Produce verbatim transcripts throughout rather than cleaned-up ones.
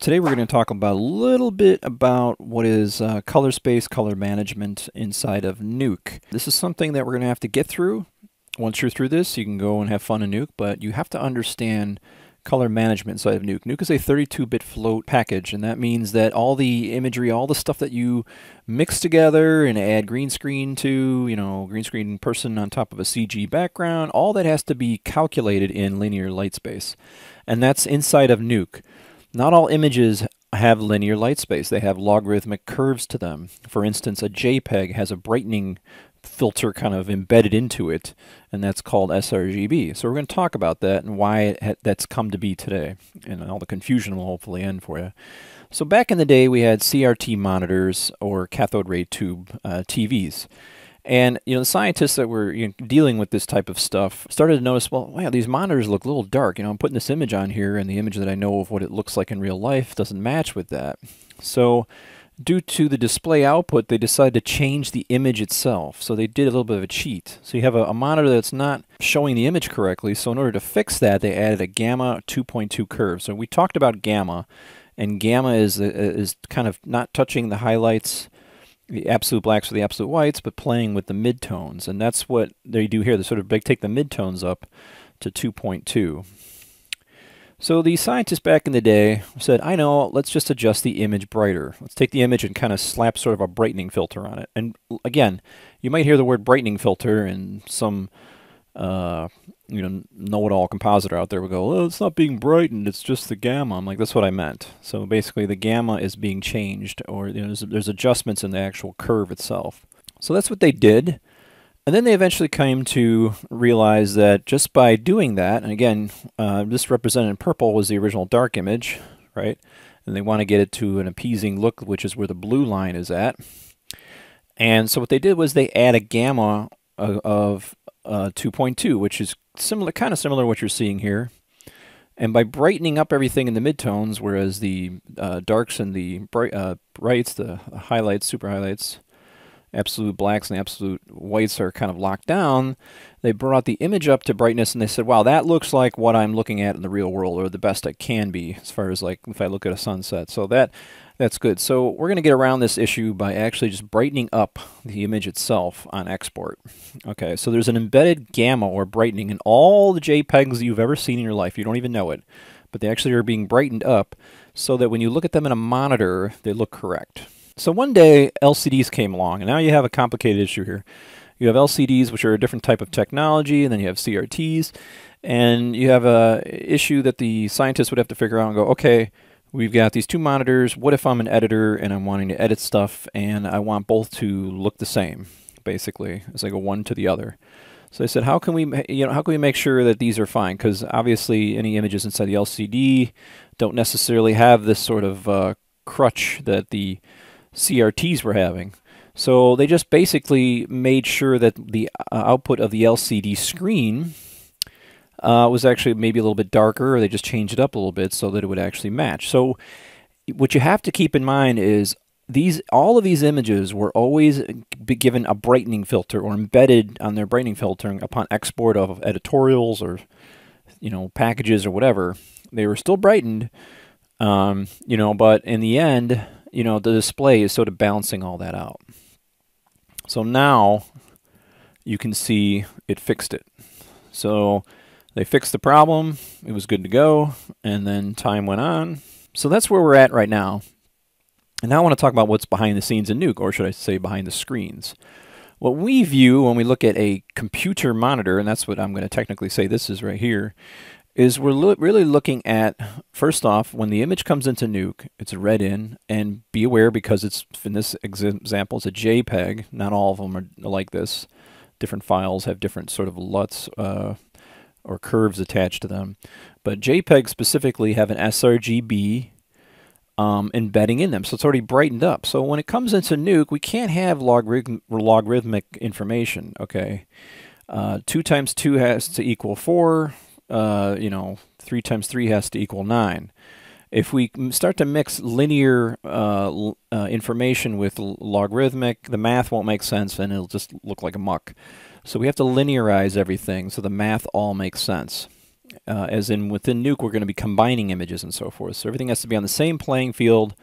Today we're going to talk about a little bit about what is uh, color space, color management inside of Nuke. This is something that we're going to have to get through. Once you're through this, you can go and have fun in Nuke, but you have to understand color management inside of Nuke. Nuke is a thirty-two bit float package, and that means that all the imagery, all the stuff that you mix together and add green screen to, you know, green screen person on top of a C G background, all that has to be calculated in linear light space. And that's inside of Nuke. Not all images have linear light space. They have logarithmic curves to them. For instance, a JPEG has a brightening filter kind of embedded into it, and that's called s R G B. So we're going to talk about that and why it ha that's come to be today, and all the confusion will hopefully end for you. So back in the day, we had C R T monitors or cathode ray tube uh, T Vs. And you know, the scientists that were you know, dealing with this type of stuff started to notice, well, wow, these monitors look a little dark. You know, I'm putting this image on here, and the image that I know of what it looks like in real life doesn't match with that. So due to the display output, they decided to change the image itself. So they did a little bit of a cheat. So you have a, a monitor that's not showing the image correctly. So in order to fix that, they added a gamma two point two curve. So we talked about gamma, and gamma is, is kind of not touching the highlights, the absolute blacks or the absolute whites, but playing with the midtones. And that's what they do here. They sort of take the midtones up to two point two. So the scientists back in the day said, I know, let's just adjust the image brighter. Let's take the image and kind of slap sort of a brightening filter on it. And again, you might hear the word brightening filter and some uh, you know, know-it-all compositor out there will go, oh, it's not being brightened, it's just the gamma. I'm like, that's what I meant. So basically the gamma is being changed, or you know, there's, there's adjustments in the actual curve itself. So that's what they did. And then they eventually came to realize that just by doing that, and again, uh, this represented in purple was the original dark image, right? And they want to get it to an appeasing look, which is where the blue line is at. And so what they did was they add a gamma of, of Uh, two point two, which is similar, kind of similar to what you're seeing here. And by brightening up everything in the midtones, whereas the uh, darks and the bright, uh, brights, the highlights, super highlights, absolute blacks and the absolute whites are kind of locked down, they brought the image up to brightness and they said, wow, that looks like what I'm looking at in the real world, or the best I can be, as far as like if I look at a sunset. So that that's good. So we're going to get around this issue by actually just brightening up the image itself on export. Okay, so there's an embedded gamma or brightening in all the JPEGs that you've ever seen in your life. You don't even know it, but they actually are being brightened up so that when you look at them in a monitor, they look correct. So one day, L C Ds came along, and now you have a complicated issue here. You have L C Ds, which are a different type of technology, and then you have C R Ts, and you have a issue that the scientists would have to figure out and go, okay, we've got these two monitors. What if I'm an editor and I'm wanting to edit stuff and I want both to look the same, basically? It's like a one to the other. So they said, how can we, you know, how can we make sure that these are fine? Because obviously any images inside the L C D don't necessarily have this sort of uh, crutch that the C R Ts were having. So they just basically made sure that the uh, output of the L C D screen Uh, was actually maybe a little bit darker, or they just changed it up a little bit so that it would actually match. So what you have to keep in mind is these, all of these images were always be given a brightening filter or embedded on their brightening filtering upon export of editorials or, you know, packages or whatever. They were still brightened, um, you know, but in the end, you know, the display is sort of balancing all that out. So now you can see it fixed it. So they fixed the problem, it was good to go, and then time went on. So that's where we're at right now. And now I want to talk about what's behind the scenes in Nuke, or should I say behind the screens. What we view when we look at a computer monitor, and that's what I'm going to technically say this is right here, is we're lo- really looking at, first off, when the image comes into Nuke, it's read in, and be aware because it's, in this ex example, it's a JPEG. Not all of them are like this. Different files have different sort of LUTs, uh, or curves attached to them. But JPEGs specifically have an s R G B um, embedding in them, so it's already brightened up. So when it comes into Nuke, we can't have logarith logarithmic information, okay? Uh, two times two has to equal four, uh, you know, three times three has to equal nine. If we start to mix linear uh, l uh, information with logarithmic, the math won't make sense and it'll just look like a muck. So we have to linearize everything so the math all makes sense. uh, as in within Nuke, we're going to be combining images and so forth. So everything has to be on the same playing field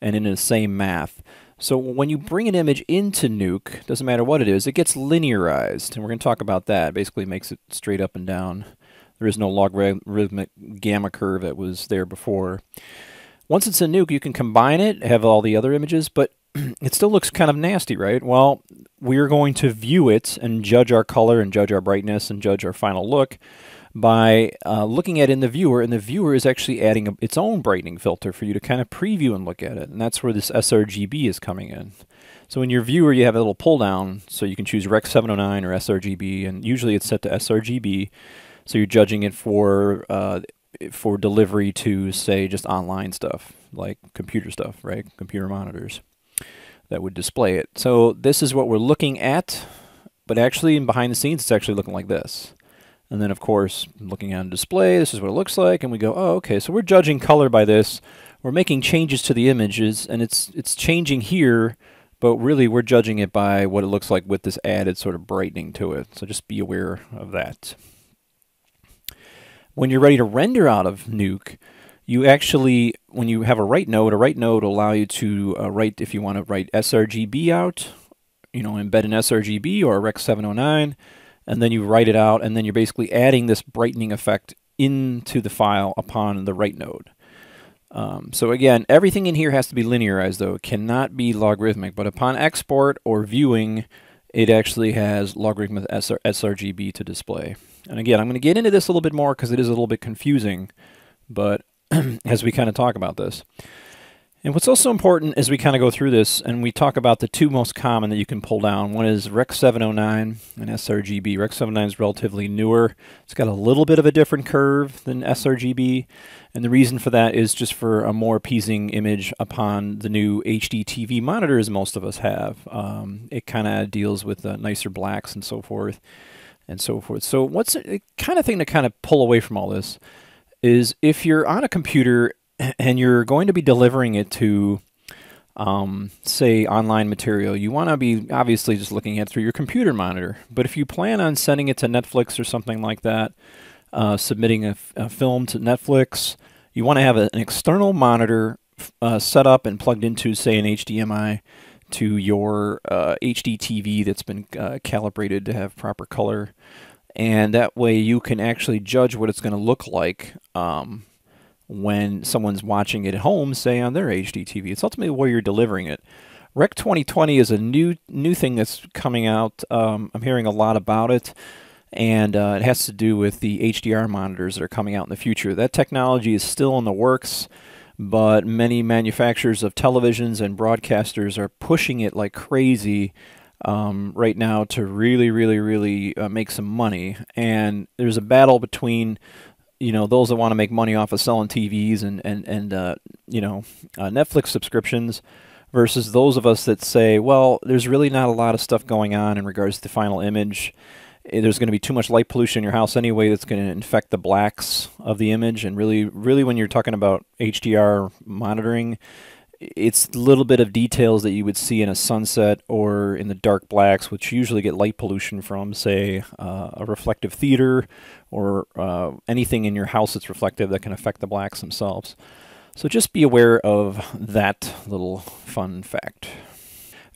and in the same math. So when you bring an image into Nuke, doesn't matter what it is, it gets linearized, and we're going to talk about that. Basically makes it straight up and down. There is no logarithmic gamma curve that was there before. Once it's in Nuke, you can combine it, have all the other images, but it still looks kind of nasty, right? Well, we're going to view it and judge our color and judge our brightness and judge our final look by uh, looking at it in the viewer, and the viewer is actually adding a, its own brightening filter for you to kind of preview and look at it, and that's where this sRGB is coming in. So in your viewer, you have a little pull-down, so you can choose Rec seven oh nine or sRGB, and usually it's set to sRGB, so you're judging it for uh, for delivery to, say, just online stuff, like computer stuff, right? Computer monitors that would display it. So this is what we're looking at, but actually behind the scenes, it's actually looking like this. And then, of course, looking on display, this is what it looks like, and we go, oh, okay, so we're judging color by this. We're making changes to the images, and it's it's changing here, but really we're judging it by what it looks like with this added sort of brightening to it. So just be aware of that. When you're ready to render out of Nuke, you actually, when you have a write node, a write node will allow you to uh, write, if you want to write sRGB out, you know, embed an sRGB or a Rec seven oh nine, and then you write it out, and then you're basically adding this brightening effect into the file upon the write node. Um, so again, everything in here has to be linearized, though. It cannot be logarithmic, but upon export or viewing, it actually has logarithmic sRGB to display. And again, I'm going to get into this a little bit more because it is a little bit confusing, but as we kind of talk about this. And what's also important as we kind of go through this, and we talk about the two most common that you can pull down. One is Rec seven oh nine and sRGB. Rec seven oh nine is relatively newer. It's got a little bit of a different curve than sRGB, and the reason for that is just for a more appeasing image upon the new H D T V monitors most of us have. Um, it kind of deals with uh, nicer blacks and so forth and so forth. So what's a, a kind of thing to kind of pull away from all this is if you're on a computer and you're going to be delivering it to, um, say, online material, you want to be obviously just looking at it through your computer monitor. But if you plan on sending it to Netflix or something like that, uh, submitting a, a film to Netflix, you want to have a, an external monitor uh, set up and plugged into, say, an H D M I to your uh, H D T V that's been uh, calibrated to have proper color. And that way you can actually judge what it's going to look like um, when someone's watching it at home, say on their H D T V. It's ultimately where you're delivering it. Rec twenty twenty is a new new thing that's coming out. Um, I'm hearing a lot about it, and uh, it has to do with the H D R monitors that are coming out in the future. That technology is still in the works, but many manufacturers of televisions and broadcasters are pushing it like crazy um, right now to really, really, really uh, make some money. And there's a battle between, you know, those that want to make money off of selling T Vs and, and, and uh, you know, uh, Netflix subscriptions versus those of us that say, well, there's really not a lot of stuff going on in regards to the final image. There's going to be too much light pollution in your house anyway that's going to infect the blacks of the image. And really, really when you're talking about H D R monitoring, it's a little bit of details that you would see in a sunset or in the dark blacks, which you usually get light pollution from, say, uh, a reflective theater or uh, anything in your house that's reflective that can affect the blacks themselves. So just be aware of that little fun fact.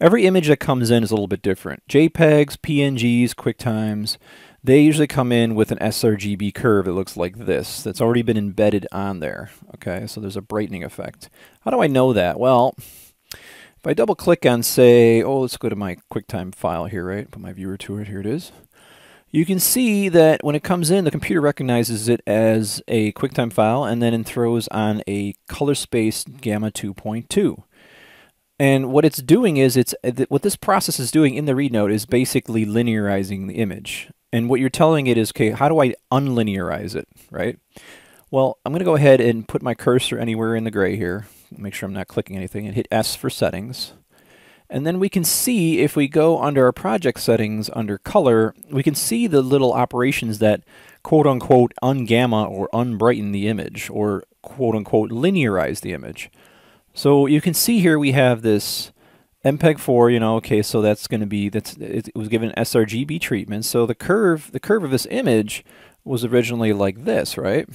Every image that comes in is a little bit different. JPEGs, P N Gs, QuickTimes, they usually come in with an sRGB curve that looks like this, that's already been embedded on there. Okay, so there's a brightening effect. How do I know that? Well, if I double click on, say, oh, let's go to my QuickTime file here, right? Put my viewer to it, here it is. You can see that when it comes in, the computer recognizes it as a QuickTime file and then it throws on a color space gamma two point two. And what it's doing is, it's what this process is doing in the read node is basically linearizing the image. And what you're telling it is, okay, how do I unlinearize it, right? Well, I'm going to go ahead and put my cursor anywhere in the gray here, make sure I'm not clicking anything, and hit S for settings. And then we can see, if we go under our project settings, under color, we can see the little operations that quote-unquote ungamma or unbrighten the image or quote-unquote linearize the image. So you can see here we have this M P E G four, you know, okay, so that's going to be, that's it, it was given sRGB treatment. So the curve, the curve of this image was originally like this, right?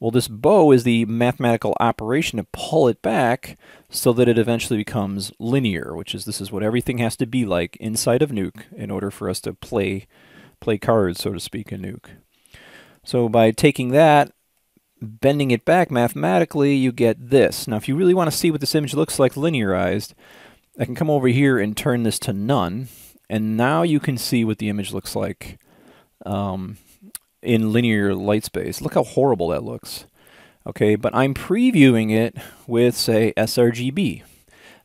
Well, this bow is the mathematical operation to pull it back so that it eventually becomes linear, which is this is what everything has to be like inside of Nuke in order for us to play play cards, so to speak, in Nuke. So by taking that, bending it back mathematically, you get this. Now, if you really want to see what this image looks like linearized, I can come over here and turn this to none, and now you can see what the image looks like um, in linear light space. Look how horrible that looks. Okay, but I'm previewing it with, say, sRGB.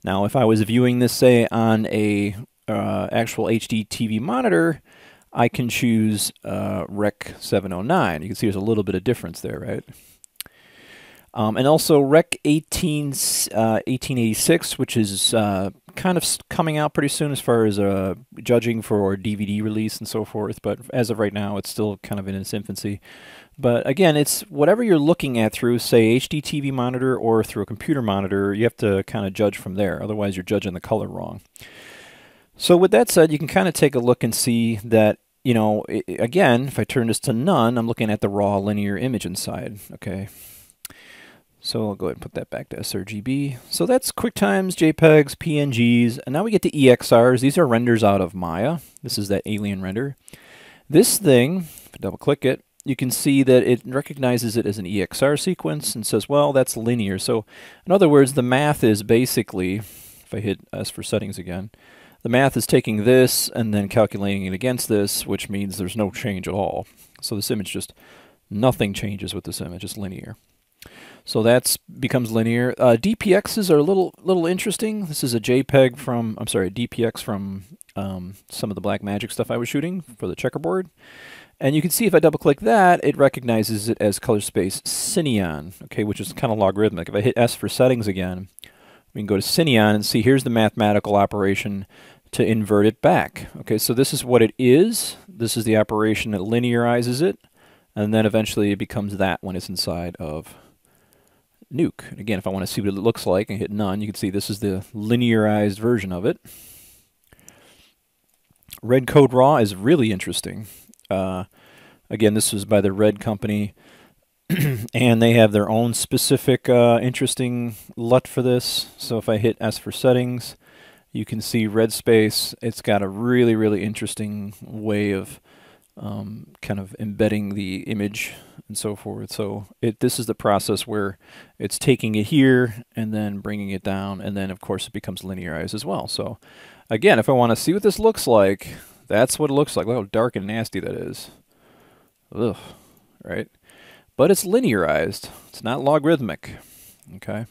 Now, if I was viewing this, say, on a uh, actual H D T V monitor, I can choose uh, Rec seven oh nine. You can see there's a little bit of difference there, right? Um, and also Rec eighteen, uh, eighteen eighty-six, which is uh, kind of coming out pretty soon as far as uh, judging for D V D release and so forth. But as of right now, it's still kind of in its infancy. But again, it's whatever you're looking at through, say, H D T V monitor or through a computer monitor, you have to kind of judge from there. Otherwise, you're judging the color wrong. So with that said, you can kind of take a look and see that, you know, it, again, if I turn this to none, I'm looking at the raw linear image inside, okay? So I'll go ahead and put that back to sRGB. So that's QuickTimes, JPEGs, P N Gs, and now we get to E X Rs. These are renders out of Maya. This is that alien render. This thing, if I double-click it, you can see that it recognizes it as an E X R sequence and says, well, that's linear. So in other words, the math is basically, if I hit S for settings again, the math is taking this and then calculating it against this, which means there's no change at all. So this image just, nothing changes with this image, it's linear. So that's becomes linear. Uh, D P Xs are a little little interesting. This is a JPEG from, I'm sorry, a D P X from um, some of the Black Magic stuff I was shooting for the checkerboard. And you can see if I double-click that, it recognizes it as color space Cineon, okay, which is kind of logarithmic. If I hit S for settings again, we can go to Cineon and see here's the mathematical operation to invert it back. Okay, so this is what it is. This is the operation that linearizes it. And then eventually it becomes that when it's inside of Nuke. And again, if I want to see what it looks like and hit none, you can see this is the linearized version of it. Red Code Raw is really interesting. Uh, again, this was by the Red Company. And they have their own specific uh, interesting L U T for this. So if I hit S for settings, you can see red space. It's got a really, really interesting way of um, kind of embedding the image and so forth. So it this is the process where it's taking it here and then bringing it down. And then, of course, it becomes linearized as well. So again, if I want to see what this looks like, that's what it looks like. Look how dark and nasty that is. Ugh, right? But it's linearized, it's not logarithmic, okay?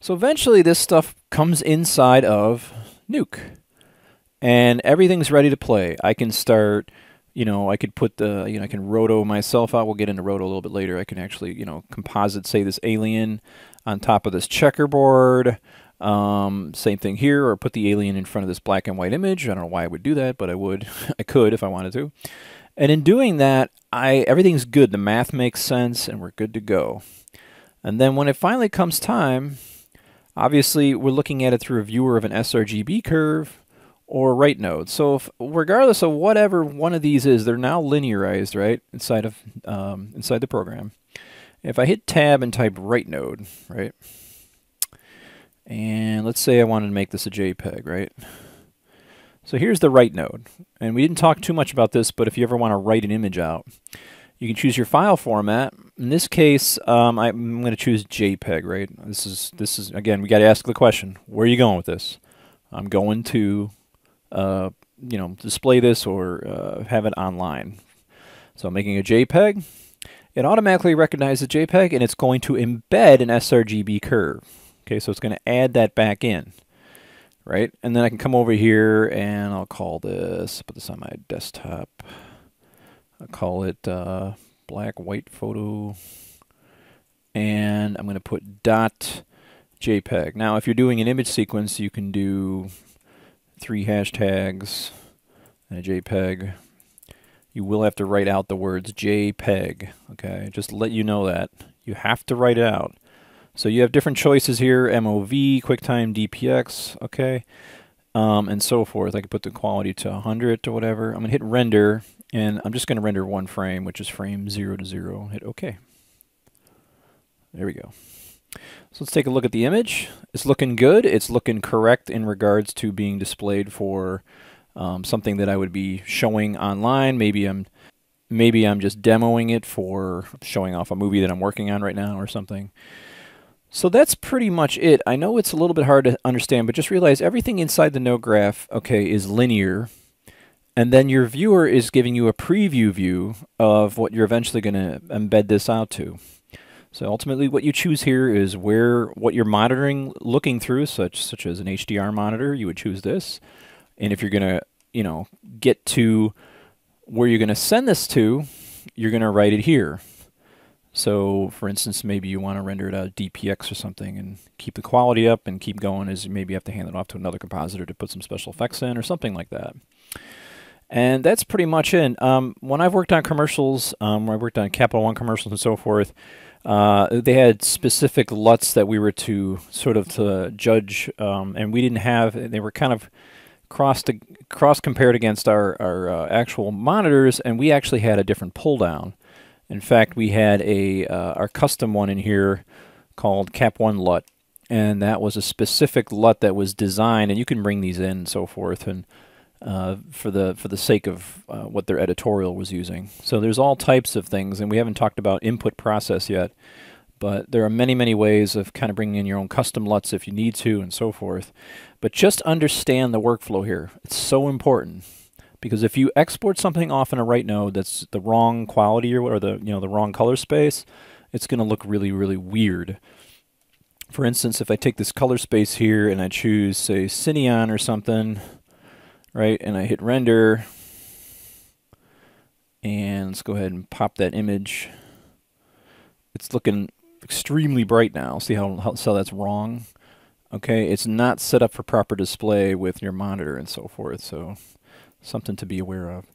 So eventually this stuff comes inside of Nuke and everything's ready to play. I can start, you know, I could put the, you know, I can roto myself out. We'll get into roto a little bit later. I can actually, you know, composite, say, this alien on top of this checkerboard. Um, same thing here, or put the alien in front of this black and white image. I don't know why I would do that, but I would, I could if I wanted to. And in doing that, I everything's good. The math makes sense, and we're good to go. And then when it finally comes time, obviously we're looking at it through a viewer of an sRGB curve or right node. So if, regardless of whatever one of these is, they're now linearized, right, inside of um, inside the program. If I hit Tab and type right node, right, and let's say I wanted to make this a JPEG, right. So here's the write node, and we didn't talk too much about this, but if you ever want to write an image out, you can choose your file format. In this case, um, I'm going to choose JPEG, right? This is, this is again, we got to ask the question, where are you going with this? I'm going to, uh, you know, display this or uh, have it online. So I'm making a JPEG. It automatically recognizes JPEG, and it's going to embed an sRGB curve. Okay, so it's going to add that back in. Right, and then I can come over here and I'll call this, put this on my desktop. I'll call it uh, black white photo, and I'm going to put dot JPEG. Now, if you're doing an image sequence, you can do three hashtags and a JPEG. You will have to write out the words JPEG. Okay, just to let you know that you have to write it out. So you have different choices here, M O V, QuickTime, D P X, okay, um, and so forth. I could put the quality to one hundred or whatever. I'm going to hit render, And I'm just going to render one frame, which is frame zero to zero. Hit OK. There we go. So let's take a look at the image. It's looking good. It's looking correct in regards to being displayed for um, something that I would be showing online. Maybe I'm, maybe I'm just demoing it for showing off a movie that I'm working on right now or something. So that's pretty much it. I know it's a little bit hard to understand, but just realize everything inside the node graph, okay, is linear. And then your viewer is giving you a preview view of what you're eventually going to embed this out to. So ultimately what you choose here is where what you're monitoring, looking through, such such as an H D R monitor, you would choose this. And if you're going to, you know, get to where you're going to send this to, you're going to write it here. So for instance, maybe you want to render it out D P X or something and keep the quality up and keep going, as you maybe have to hand it off to another compositor to put some special effects in or something like that. And that's pretty much it. Um, when I've worked on commercials, um, when I worked on Capital One commercials and so forth, Uh, they had specific L U Ts that we were to sort of to judge, um, and we didn't have. They were kind of cross to, cross compared against our our uh, actual monitors, and we actually had a different pull down. In fact, we had a uh, our custom one in here called Cap one L U T, and that was a specific L U T that was designed. And you can bring these in and so forth, and uh, for the for the sake of uh, what their editorial was using. So there's all types of things, and we haven't talked about input process yet, but there are many, many ways of kind of bringing in your own custom L U Ts if you need to and so forth. But just understand the workflow here. It's so important, because if you export something off in a right node that's the wrong quality or, or the, you know, the wrong color space, it's going to look really, really weird. For instance, if I take this color space here and I choose, say, Cineon or something, right, and I hit render, and let's go ahead and pop that image. It's looking extremely bright now. See how, how so that's wrong? Okay, it's not set up for proper display with your monitor and so forth, so something to be aware of.